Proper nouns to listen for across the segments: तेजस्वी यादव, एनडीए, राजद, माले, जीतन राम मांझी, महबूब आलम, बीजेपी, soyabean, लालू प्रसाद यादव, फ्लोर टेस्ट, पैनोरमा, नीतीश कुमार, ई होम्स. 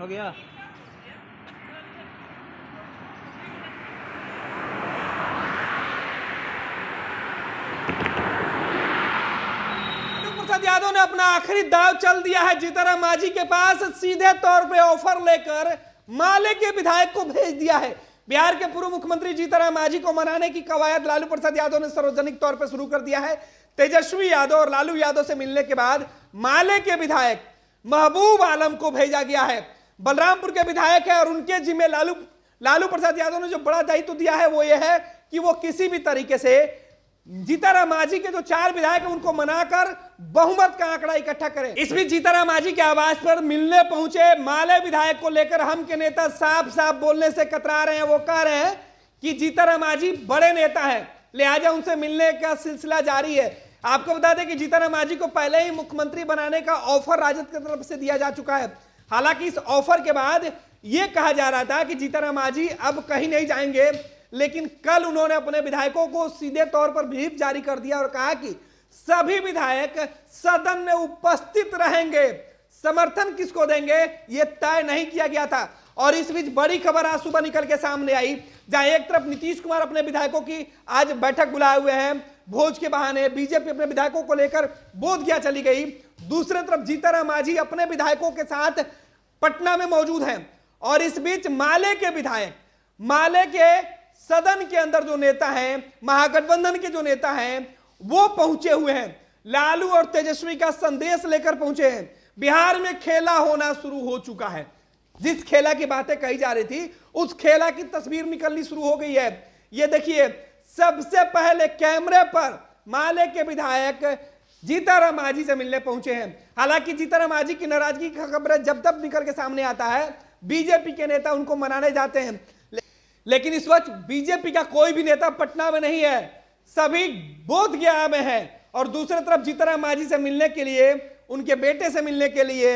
हो गया। यादव ने अपना आखिरी दाव चल दिया है जीतन राम मांझी के पास, सीधे तौर पे ऑफर लेकर माले के विधायक को भेज दिया है। बिहार के पूर्व मुख्यमंत्री जीतन राम मांझी को मनाने की कवायद लालू प्रसाद यादव ने सार्वजनिक तौर पे शुरू कर दिया है। तेजस्वी यादव और लालू यादव से मिलने के बाद माले के विधायक महबूब आलम को भेजा गया है। बलरामपुर के विधायक है और उनके जिम्मे लालू प्रसाद यादव ने जो बड़ा दायित्व दिया है वो ये है कि वो किसी भी तरीके से जीतन राम मांझी के जो चार विधायक हैं उनको मनाकर बहुमत का आंकड़ा इकट्ठा करें। इस बीच जीतन राम मांझी के आवास पर मिलने पहुंचे माले विधायक को लेकर हम के नेता साफ साफ बोलने से कतरा रहे हैं। वो कह रहे हैं कि जीतन राम मांझी बड़े नेता हैं, लिहाजा उनसे मिलने का सिलसिला जारी है। आपको बता दें कि जीतन राम मांझी को पहले ही मुख्यमंत्री बनाने का ऑफर राजद की तरफ से दिया जा चुका है। हालांकि इस ऑफर के बाद यह कहा जा रहा था कि जीतन राम मांझी अब कहीं नहीं जाएंगे, लेकिन कल उन्होंने अपने विधायकों को सीधे तौर पर व्हीप जारी कर दिया और कहा कि सभी विधायक सदन में उपस्थित रहेंगे, समर्थन किसको देंगे यह तय नहीं किया गया था। और इस बीच बड़ी खबर आज सुबह निकल के सामने आई, जहां एक तरफ नीतीश कुमार अपने विधायकों की आज बैठक बुलाए हुए हैं, भोज के बहाने बीजेपी अपने विधायकों को लेकर बोध गया चली गई, दूसरे तरफ जीतन राम मांझी अपने विधायकों के साथ पटना में मौजूद हैं। और इस बीच माले के विधायक, माले के सदन के अंदर जो नेता हैं, महागठबंधन के जो नेता हैं वो पहुंचे हुए हैं, लालू और तेजस्वी का संदेश लेकर पहुंचे हैं। बिहार में खेला होना शुरू हो चुका है, जिस खेला की बातें कही जा रही थी उस खेला की तस्वीर निकलनी शुरू हो गई है। ये देखिए, सबसे पहले कैमरे पर माले के विधायक जीतन राम मांझी से मिलने पहुंचे हैं। हालांकि जीतन राम मांझी की नाराजगी की खबरें जब तब निकल के सामने आता है, बीजेपी के नेता उनको मनाने जाते हैं, लेकिन इस वक्त बीजेपी का कोई भी नेता पटना में नहीं है, सभी बोध गया में है। और दूसरे तरफ जीतन राम मांझी से मिलने के लिए, उनके बेटे से मिलने के लिए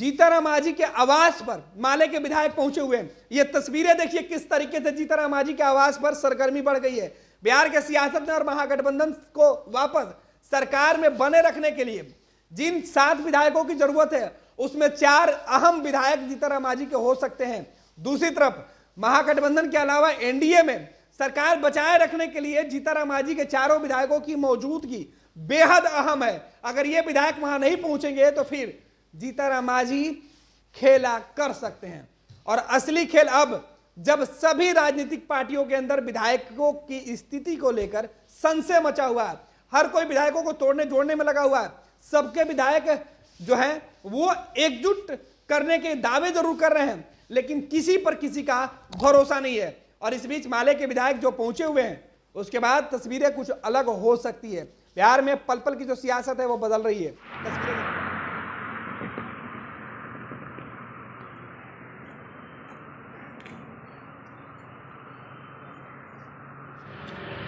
जीतन राम मांझी के आवास पर माले के विधायक पहुंचे हुए हैं। ये तस्वीरें देखिए किस तरीके से जीतन राम मांझी के आवास पर सरगर्मी बढ़ गई है। बिहार के सियासत में और महागठबंधन को वापस सरकार में बने रखने के लिए जिन 7 विधायकों की जरूरत है उसमें 4 अहम विधायक जीतन राम मांझी के हो सकते हैं। दूसरी तरफ महागठबंधन के अलावा एनडीए में सरकार बचाए रखने के लिए जीतन राम मांझी के 4 विधायकों की मौजूदगी बेहद अहम है। अगर ये विधायक वहां नहीं पहुंचेंगे तो फिर जीतन राम मांझी खेला कर सकते हैं। और असली खेल अब जब सभी राजनीतिक पार्टियों के अंदर विधायकों की स्थिति को लेकर संशय मचा हुआ है, हर कोई विधायकों को तोड़ने जोड़ने में लगा हुआ है, सबके विधायक जो है वो एकजुट करने के दावे जरूर कर रहे हैं, लेकिन किसी पर किसी का भरोसा नहीं है। और इस बीच माले के विधायक जो पहुंचे हुए हैं उसके बाद तस्वीरें कुछ अलग हो सकती है। बिहार में पल पल की जो सियासत है वो बदल रही है। तस्वीरें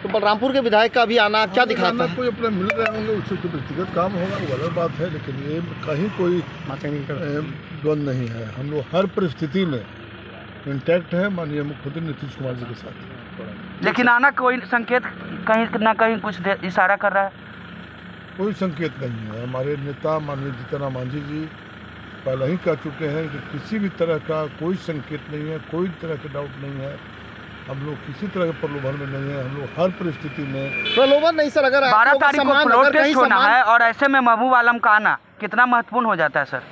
तो बलरामपुर के विधायक का भी आना क्या दिखाता है? कोई अपने मिल रहे होंगे, उससे कोई व्यक्तिगत काम होगा वो अलग बात है, लेकिन ये कहीं कोई द्वंद नहीं है। हम लोग हर परिस्थिति में इंटैक्ट है, माननीय मुख्यमंत्री नीतीश कुमार जी के साथ। लेकिन आना कोई संकेत कहीं ना कहीं कुछ इशारा कर रहा है? कोई संकेत नहीं है। हमारे नेता माननीय जीतन राम मांझी जी पहले ही कह चुके हैं कि किसी भी तरह का कोई संकेत नहीं है, कोई तरह के डाउट नहीं है। हम लोग किसी तरह के प्रलोभन में नहीं है, हम लोग हर परिस्थिति में प्रलोभन नहीं। सर, अगर 12 तारीख को फ्लोर टेस्ट होना है और ऐसे में महबूब आलम का आना कितना महत्वपूर्ण हो जाता है? सर,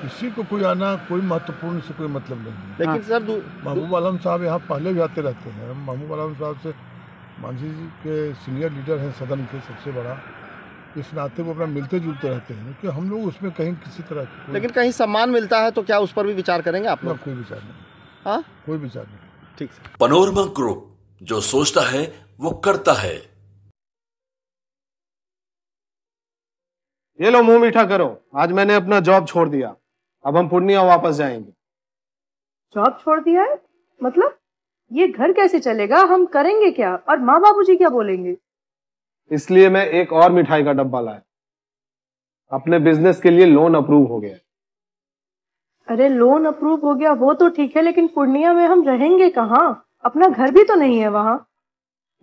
किसी को कोई आना कोई महत्वपूर्ण से कोई मतलब नहीं है। लेकिन सर, महबूब आलम साहब यहाँ पहले भी आते रहते हैं। महबूब आलम साहब से मांझी जी के सीनियर लीडर हैं सदन के, सबसे बड़ा, इस नाते वो अपना मिलते जुलते रहते हैं कि हम लोग उसमें कहीं किसी तरह। लेकिन कहीं सम्मान मिलता है तो क्या उस पर भी विचार करेंगे आप लोग? कोई विचार नहीं। हाँ, कोई विचार नहीं। पैनोरमा ग्रुप, जो सोचता है वो करता है। ये लो मुंह मीठा करो, आज मैंने अपना जॉब छोड़ दिया, अब हम पूर्णिया वापस जाएंगे। जॉब छोड़ दिया है मतलब? ये घर कैसे चलेगा, हम करेंगे क्या और माँ बाबूजी क्या बोलेंगे? इसलिए मैं एक और मिठाई का डब्बा लाया, अपने बिजनेस के लिए लोन अप्रूव हो गया। अरे लोन अप्रूव हो गया वो तो ठीक है, लेकिन पूर्णिया में हम रहेंगे कहाँ? अपना घर भी तो नहीं है वहाँ।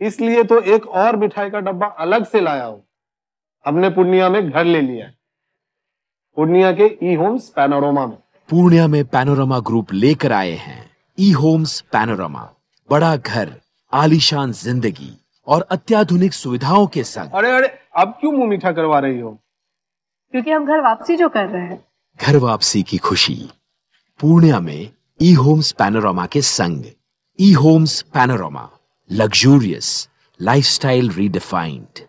इसलिए तो एक और मिठाई का डब्बा अलग से लाया हूँ, हमने पूर्णिया में घर ले लिया है, पूर्णिया के ई होम्स पैनोरमा में। पूर्णिया में पैनोरमा ग्रुप लेकर आए हैं ई होम्स पैनोरमा। बड़ा घर, आलीशान जिंदगी और अत्याधुनिक सुविधाओं के साथ। अरे अरे, अब क्यों मुंह मीठा करवा रही हो? क्योंकि हम घर वापसी जो कर रहे हैं। घर वापसी की खुशी पूर्णिया में ई होम्स पैनोरमा के संग। ई होम्स पैनोरमा, luxurious lifestyle redefined.